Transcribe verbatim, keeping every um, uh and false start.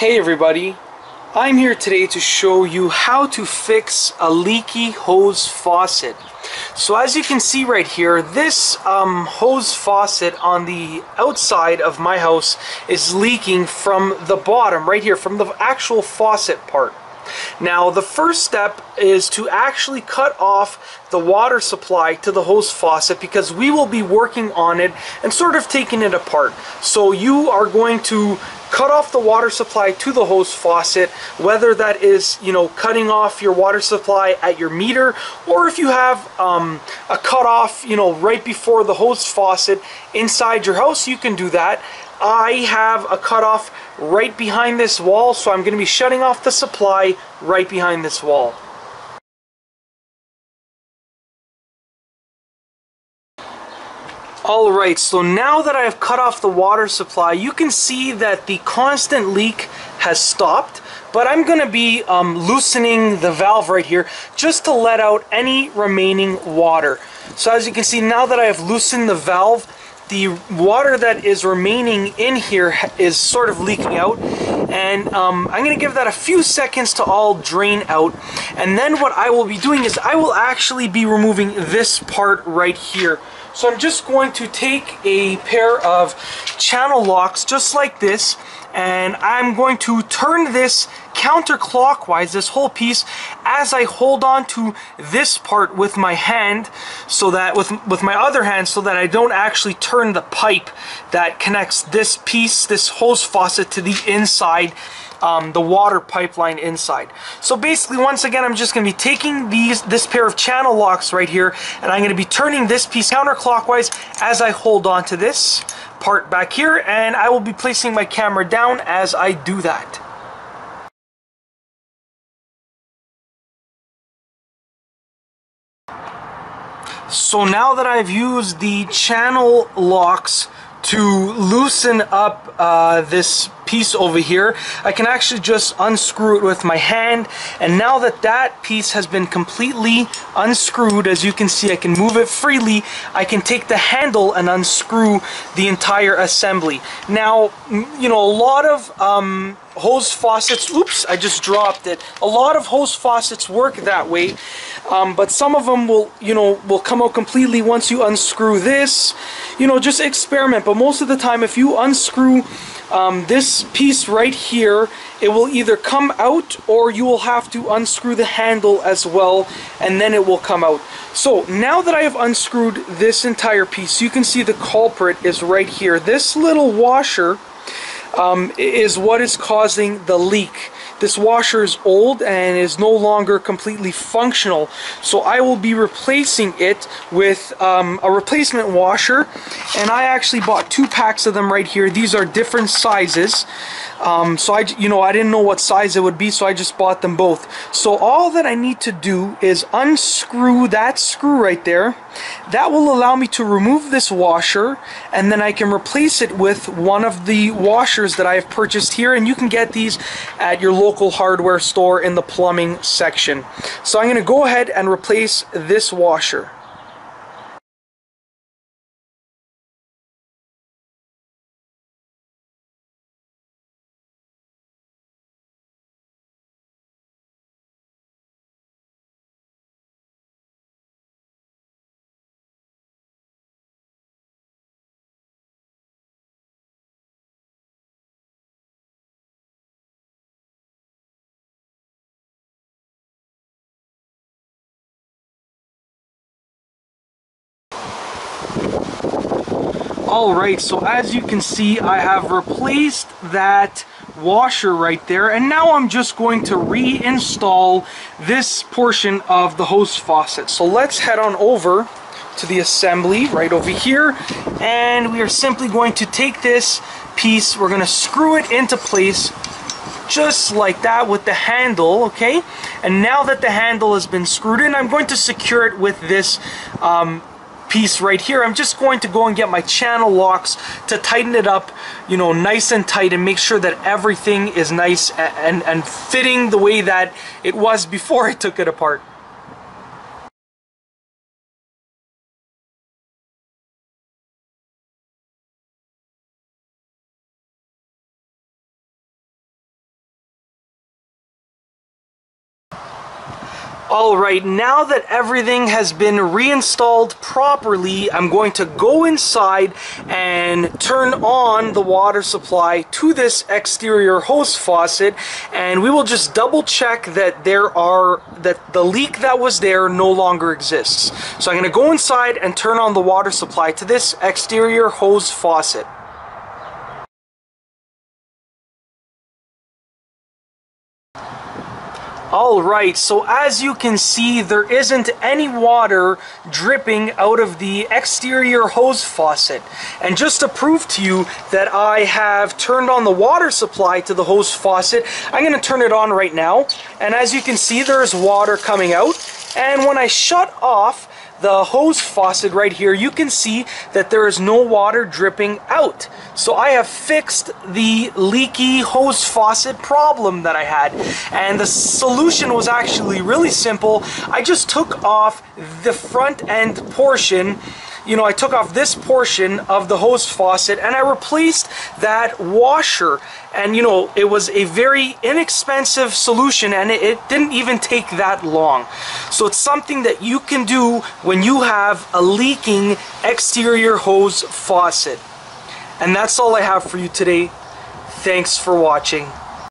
Hey everybody, I'm here today to show you how to fix a leaky hose faucet. So as you can see right here, this um, hose faucet on the outside of my house is leaking from the bottom right here, from the actual faucet part. Now the first step is to actually cut off the water supply to the hose faucet, because we will be working on it and sort of taking it apart. So you are going to cut off the water supply to the hose faucet, whether that is, you know, cutting off your water supply at your meter, or if you have um, a cutoff, you know, right before the hose faucet inside your house, you can do that. I have a cutoff right behind this wall, so I'm going to be shutting off the supply right behind this wall. Alright, so now that I've cut off the water supply, you can see that the constant leak has stopped, but I'm going to be um, loosening the valve right here just to let out any remaining water. So as you can see, now that I have loosened the valve, the water that is remaining in here is sort of leaking out, and um, I'm going to give that a few seconds to all drain out. And then what I will be doing is I will actually be removing this part right here. So I'm just going to take a pair of channel locks just like this, and I'm going to turn this counterclockwise, this whole piece, as I hold on to this part with my hand, so that with with my other hand, so that I don't actually turn the pipe that connects this piece, this hose faucet, to the inside, um, the water pipeline inside. So basically, once again, I'm just going to be taking these this pair of channel locks right here, and I'm going to be turning this piece counterclockwise as I hold on to this part back here, and I will be placing my camera down as I do that. So now that I've used the channel locks to loosen up uh, this piece over here, I can actually just unscrew it with my hand, and now that that piece has been completely unscrewed, as you can see, I can move it freely. I can take the handle and unscrew the entire assembly. Now, you know, a lot of um, hose faucets, oops, I just dropped it. A lot of hose faucets work that way, um, but some of them will, you know, will come out completely once you unscrew this. You know, just experiment, but most of the time, if you unscrew Um, this piece right here, it will either come out, or you will have to unscrew the handle as well, and then it will come out. So now that I have unscrewed this entire piece, you can see the culprit is right here. This little washer um, is what is causing the leak. This washer is old and is no longer completely functional, so I will be replacing it with um, a replacement washer, and I actually bought two packs of them right here. These are different sizes, um, so I, you know, I didn't know what size it would be, so I just bought them both. So all that I need to do is unscrew that screw right there. That will allow me to remove this washer, and then I can replace it with one of the washers that I have purchased here, and you can get these at your local local hardware store in the plumbing section. So I'm going to go ahead and replace this washer. Alright, so as you can see, I have replaced that washer right there, and now I'm just going to reinstall this portion of the hose faucet. So let's head on over to the assembly right over here, and we are simply going to take this piece, we're going to screw it into place just like that with the handle, okay? And now that the handle has been screwed in, I'm going to secure it with this um, piece right here. I'm just going to go and get my channel locks to tighten it up, you know, nice and tight, and make sure that everything is nice and, and, and fitting the way that it was before I took it apart. Alright, now that everything has been reinstalled properly, I'm going to go inside and turn on the water supply to this exterior hose faucet, and we will just double check that there are that the leak that was there no longer exists. So I'm going to go inside and turn on the water supply to this exterior hose faucet. Alright, so as you can see, there isn't any water dripping out of the exterior hose faucet. And just to prove to you that I have turned on the water supply to the hose faucet, I'm going to turn it on right now. And as you can see, there's water coming out. And when I shut off the hose faucet right here, you can see that there is no water dripping out. So I have fixed the leaky hose faucet problem that I had, and the solution was actually really simple. I just took off the front end portion, you know, I took off this portion of the hose faucet and I replaced that washer. And you know, it was a very inexpensive solution, and it, it didn't even take that long. So it's something that you can do when you have a leaking exterior hose faucet. And that's all I have for you today. Thanks for watching.